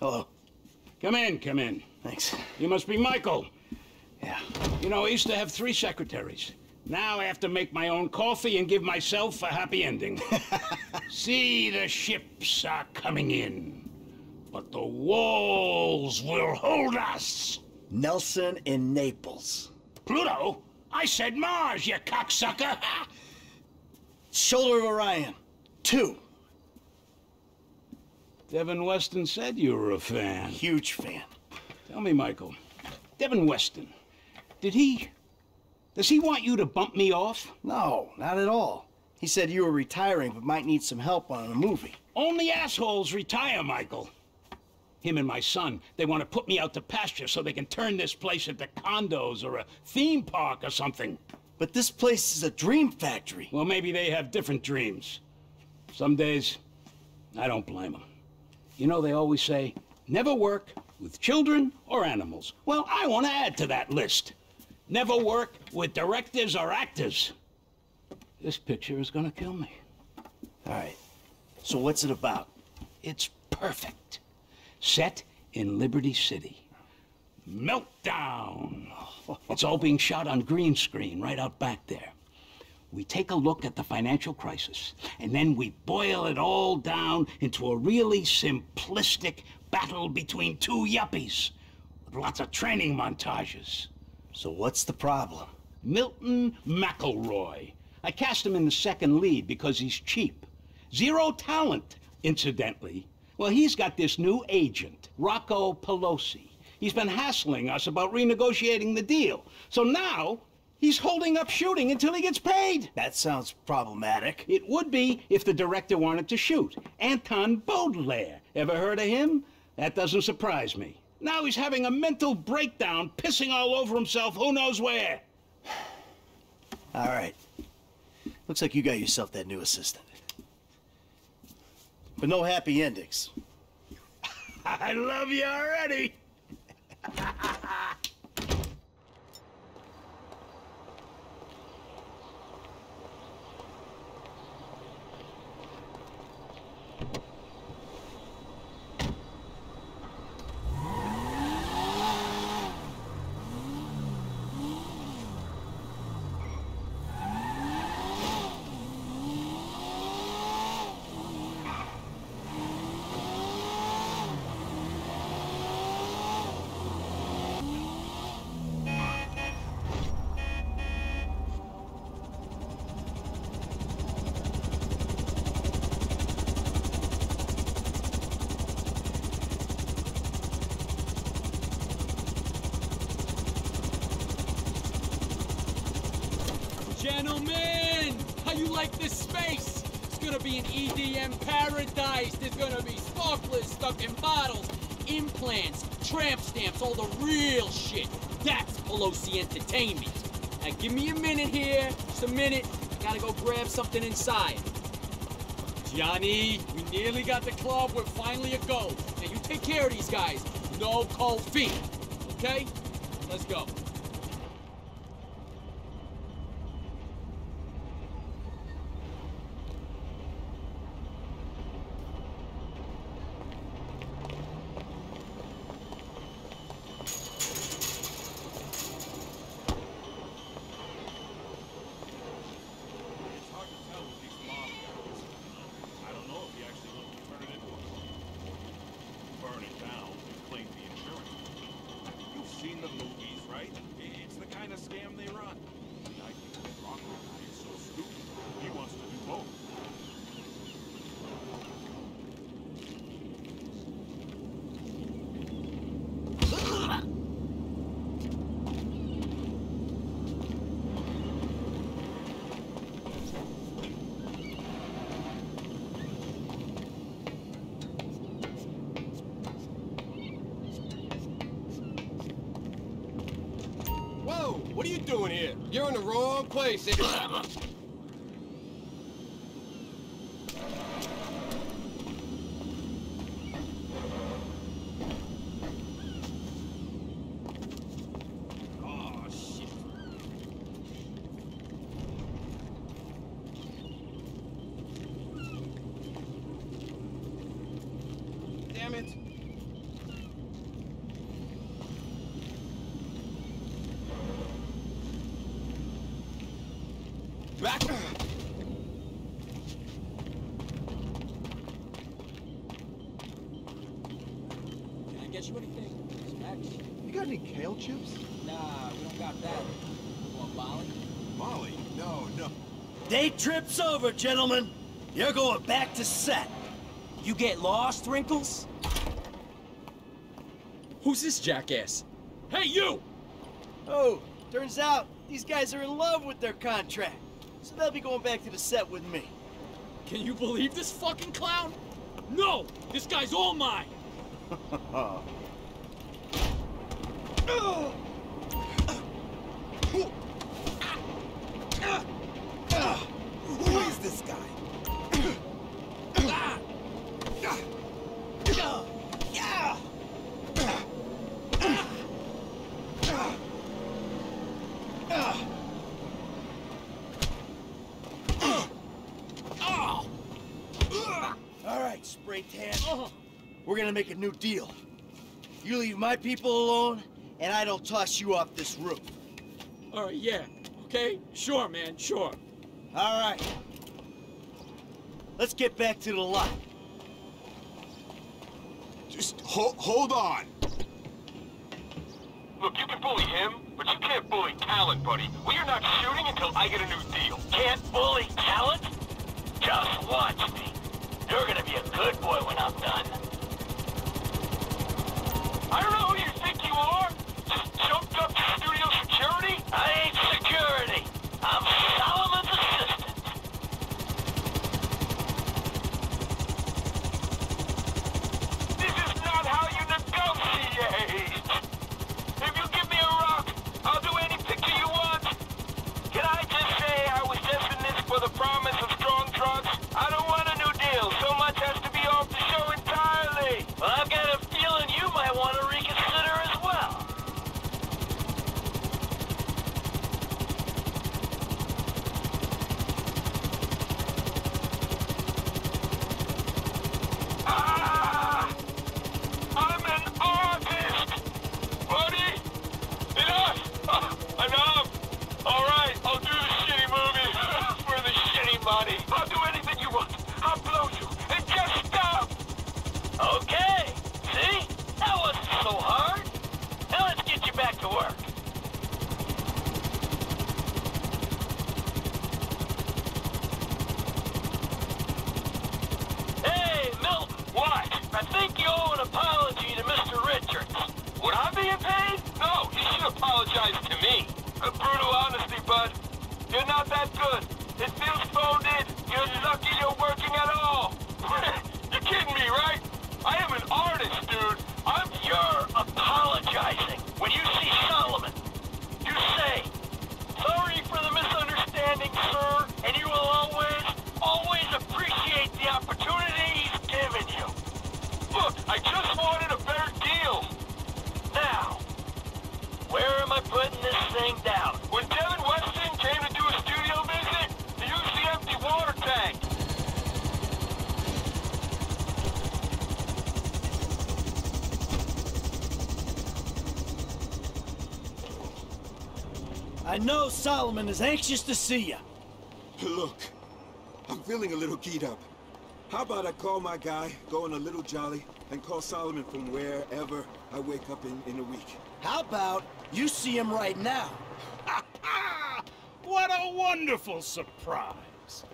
Hello. Come in, come in. Thanks. You must be Michael. Yeah. You know, I used to have 3 secretaries. Now I have to make my own coffee and give myself a happy ending. See, the ships are coming in, but the walls will hold us. Nelson in Naples. Pluto? I said Mars, you cocksucker. Shoulder of Orion, 2. Devin Weston said you were a fan. Huge fan. Tell me, Michael, Devin Weston, does he want you to bump me off? No, not at all. He said you were retiring, but might need some help on a movie. Only assholes retire, Michael. Him and my son, they want to put me out to pasture so they can turn this place into condos or a theme park or something. But this place is a dream factory. Well, maybe they have different dreams. Some days, I don't blame them. You know, they always say, never work with children or animals. Well, I want to add to that list. Never work with directors or actors. This picture is gonna kill me. All right, so what's it about? It's perfect. Set in Liberty City. Meltdown. It's all being shot on green screen right out back there. We take a look at the financial crisis, and then we boil it all down into a really simplistic battle between 2 yuppies with lots of training montages. So what's the problem? Milton McElroy. I cast him in the second lead because he's cheap. 0 talent, incidentally. Well, he's got this new agent, Rocco Pelosi. He's been hassling us about renegotiating the deal. So now, he's holding up shooting until he gets paid. That sounds problematic. It would be if the director wanted to shoot. Anton Baudelaire. Ever heard of him? That doesn't surprise me. Now he's having a mental breakdown, pissing all over himself who knows where. All right. Looks like you got yourself that new assistant. But no happy endings. I love you already. Gentlemen, how you like this space? It's gonna be an EDM paradise. There's gonna be sparklers stuck in bottles, implants, tramp stamps, all the real shit. That's Pelosi Entertainment. Now give me a minute here, just a minute. I gotta go grab something inside. Johnny, we nearly got the club. We're finally a go. Now you take care of these guys. No cold feet, okay? Let's go. What are you doing here? You're in the wrong place. Damn it. back. Can I get you anything? Snacks? You got any kale chips? Nah, we don't got that. You want Molly? Molly? No, no. Day trip's over, gentlemen. You're going back to set. You get lost, Wrinkles? Who's this jackass? Hey, you! Oh, turns out these guys are in love with their contract. So they'll be going back to the set with me. Can you believe this fucking clown? No! This guy's all mine! Who is this guy? Alright, Spray Tan. We're gonna make a new deal. You leave my people alone, and I don't toss you off this roof. Alright, yeah. Okay? Sure, man, sure. Alright. Let's get back to the lot. Just hold on. Look, you can bully him, but you can't bully talent, buddy. We are not shooting until I get a new deal. Can't bully talent? Just watch me. You're gonna be a good boy when I'm done. I don't know who you think you are. Just jumped up to studio security? I ain't security. I'm Solomon's assistant. This is not how you negotiate. If you give me a rock, I'll do any picture you want. Can I just say I was just in this for the promise of strong drugs? I don't want a new deal. So much has to be off the show entirely. Well, I've got a feeling you might want to reconsider as well. I'm an artist! Buddy! Enough! Enough! Alright, I'll do the shitty movie for the shitty money. I'll do anything you want. I'll blow you. And just stop! Okay. See? That wasn't so hard. Now let's get you back to work. Hey, Milton. What? I think you owe an apology to Mr. Richards. Would I be in pain? No, you should apologize to me. A brutal honesty, bud. You're not that good. It feels phoned in. You're lucky you're working at all. You're kidding me, right? I am an artist, dude. You're apologizing. When you see Solomon, you say, "Sorry for the misunderstanding, sir," and you will always, always appreciate the opportunity he's given you. Look, I just wanted a better deal. Now, where am I putting this thing down? When Devin Weston came to do a studio visit, he used the empty water tank. I know Solomon is anxious to see you. Look, I'm feeling a little keyed up. How about I call my guy, go on a little jolly, and call Solomon from wherever I wake up in a week? How about you see him right now? What a wonderful surprise!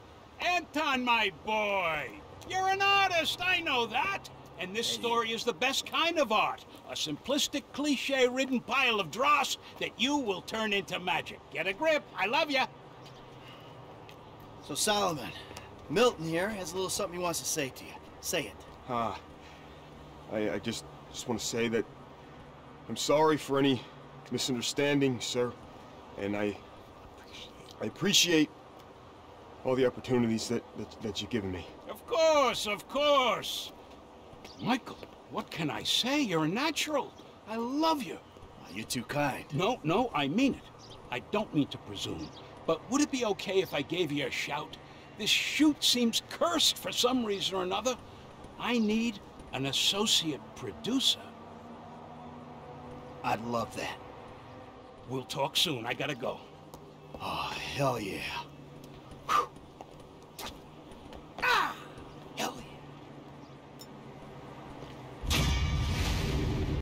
Anton, my boy, you're an artist, I know that! And this story is the best kind of art. A simplistic, cliche-ridden pile of dross that you will turn into magic. Get a grip, I love ya! So Solomon, Milton here has a little something he wants to say to you. Say it. I just want to say that I'm sorry for any misunderstanding, sir, and I appreciate all the opportunities that you've given me. Of course, of course. Michael, what can I say? You're a natural. I love you. Well, you're too kind. No, I mean it. I don't mean to presume, but would it be okay if I gave you a shout? This shoot seems cursed for some reason or another. I need an associate producer. I'd love that. We'll talk soon. I gotta go. Oh, hell yeah.